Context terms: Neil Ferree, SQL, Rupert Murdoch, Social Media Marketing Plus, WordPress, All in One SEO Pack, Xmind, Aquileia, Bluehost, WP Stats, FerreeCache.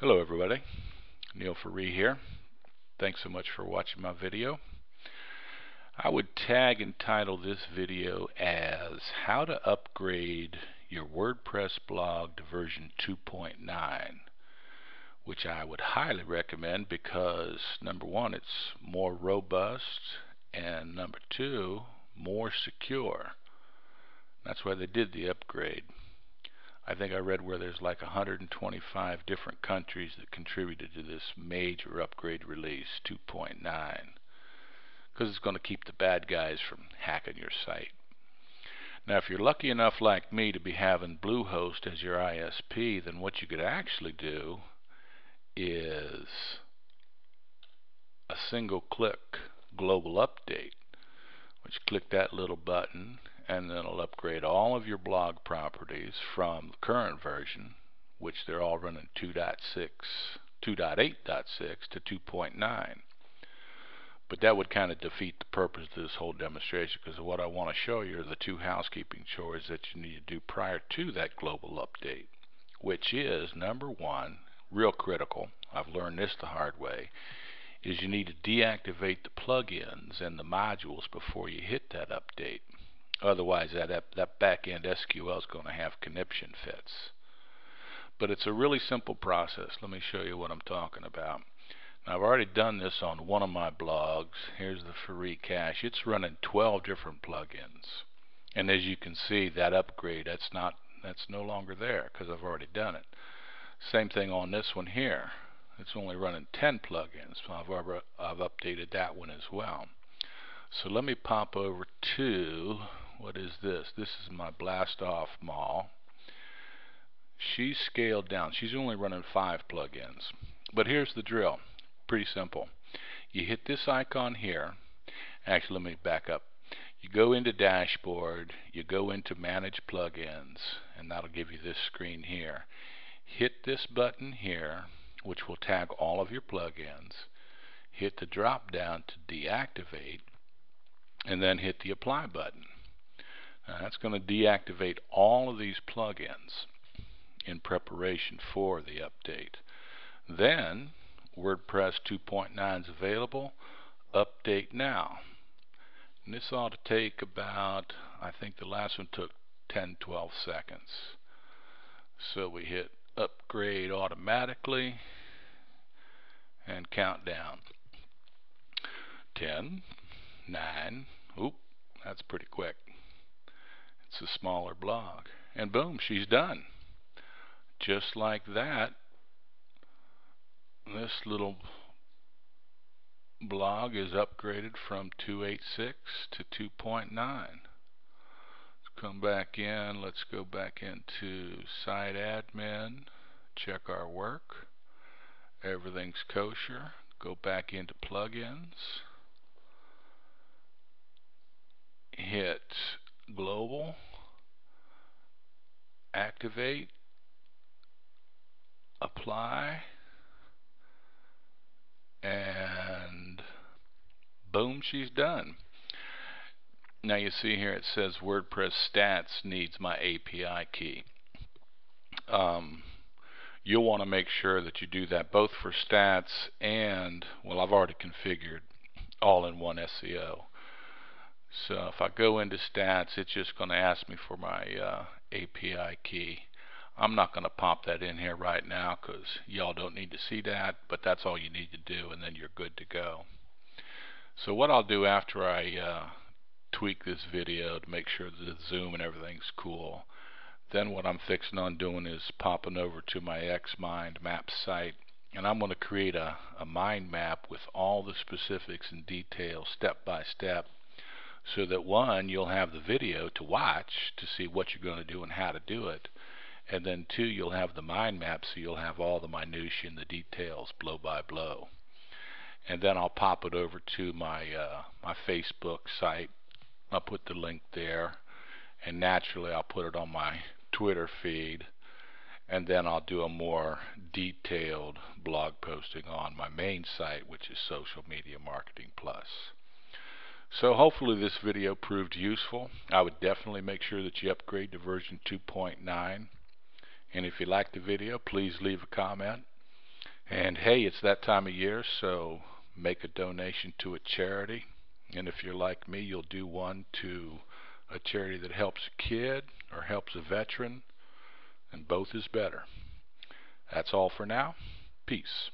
Hello everybody, Neil Ferree here. Thanks so much for watching my video. I would tag and title this video as How to Upgrade Your WordPress Blog to Version 2.9, which I would highly recommend because number one, it's more robust, and number two, more secure. That's why they did the upgrade. I think I read where there's like 125 different countries that contributed to this major upgrade release 2.9, because it's going to keep the bad guys from hacking your site. Now if you're lucky enough like me to be having Bluehost as your ISP, then what you could actually do is a single click global update, which click that little button and then it'll upgrade all of your blog properties from the current version, which they're all running 2.8.6 to 2.9. But that would kind of defeat the purpose of this whole demonstration, because what I want to show you are the two housekeeping chores that you need to do prior to that global update, which is, number one, real critical, I've learned this the hard way, is you need to deactivate the plugins and the modules before you hit that update. Otherwise that back-end SQL is going to have conniption fits. But it's a really simple process. Let me show you what I'm talking about. Now, I've already done this on one of my blogs. Here's the FerreeCache. It's running 12 different plugins, and as you can see, that upgrade, that's no longer there because I've already done it. Same thing on this one here. It's only running 10 plugins, so I've updated that one as well. So let me pop over to, what is this? This is my Blast Off Mall. She's scaled down. She's only running 5 plugins. But here's the drill. Pretty simple. You hit this icon here. Actually, let me back up. You go into Dashboard, you go into Manage Plugins, and that'll give you this screen here. Hit this button here, which will tag all of your plugins. Hit the drop down to deactivate, and then hit the apply button. Now that's going to deactivate all of these plugins in preparation for the update. Then WordPress 2.9 is available. Update now. And this ought to take about, I think the last one took 10-12 seconds. So we hit upgrade automatically and countdown. 10, 9, oop, that's pretty quick. It's a smaller blog, and boom, she's done. Just like that, this little blog is upgraded from 2.86 to 2.9. Let's come back in. Let's go back into Site Admin, check our work. Everything's kosher. Go back into Plugins. Hit global, activate, apply, and boom, she's done. Now you see here it says WordPress Stats needs my API key. You'll want to make sure that you do that both for Stats and, well, I've already configured All-in-One SEO. So if I go into Stats, it's just going to ask me for my API key. I'm not going to pop that in here right now because y'all don't need to see that, but that's all you need to do, and then you're good to go. So what I'll do after I tweak this video to make sure that the zoom and everything's cool, then what I'm fixing on doing is popping over to my Xmind map site, and I'm going to create a mind map with all the specifics and details step by step, so that one, you'll have the video to watch to see what you're going to do and how to do it, and then two, you'll have the mind map, so you'll have all the minutiae and the details blow by blow. And then I'll pop it over to my my Facebook site. I'll put the link there, and naturally I'll put it on my Twitter feed, and then I'll do a more detailed blog posting on my main site, which is Social Media Marketing Plus. So hopefully this video proved useful. I would definitely make sure that you upgrade to version 2.9. And if you liked the video, please leave a comment. And hey, it's that time of year, so make a donation to a charity. And if you're like me, you'll do one to a charity that helps a kid or helps a veteran, and both is better. That's all for now. Peace.